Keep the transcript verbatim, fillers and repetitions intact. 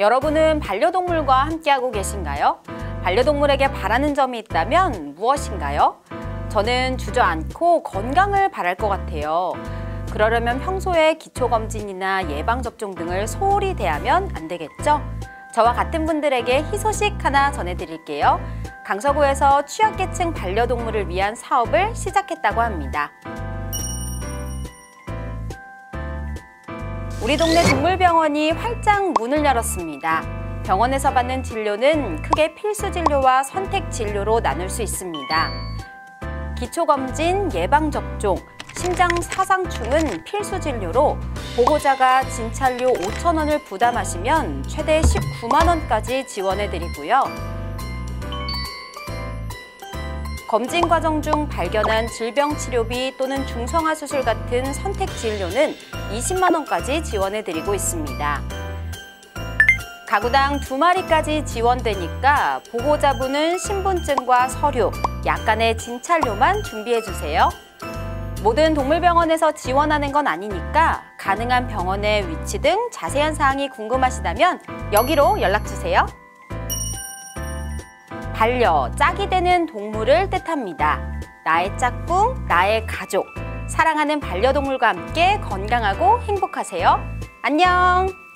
여러분은 반려동물과 함께하고 계신가요? 반려동물에게 바라는 점이 있다면 무엇인가요? 저는 주저앉고 건강을 바랄 것 같아요. 그러려면 평소에 기초검진이나 예방접종 등을 소홀히 대하면 안 되겠죠? 저와 같은 분들에게 희소식 하나 전해드릴게요. 강서구에서 취약계층 반려동물을 위한 사업을 시작했다고 합니다. 우리 동네 동물병원이 활짝 문을 열었습니다. 병원에서 받는 진료는 크게 필수 진료와 선택 진료로 나눌 수 있습니다. 기초검진, 예방접종, 심장 사상충은 필수 진료로 보호자가 진찰료 오천 원을 부담하시면 최대 십구만 원까지 지원해드리고요. 검진 과정 중 발견한 질병 치료비 또는 중성화 수술 같은 선택 진료는 이십만 원까지 지원해드리고 있습니다. 가구당 두 마리까지 지원되니까 보호자분은 신분증과 서류, 약간의 진찰료만 준비해주세요. 모든 동물병원에서 지원하는 건 아니니까 가능한 병원의 위치 등 자세한 사항이 궁금하시다면 여기로 연락주세요. 반려, 짝이 되는 동물을 뜻합니다. 나의 짝꿍, 나의 가족, 사랑하는 반려동물과 함께 건강하고 행복하세요. 안녕!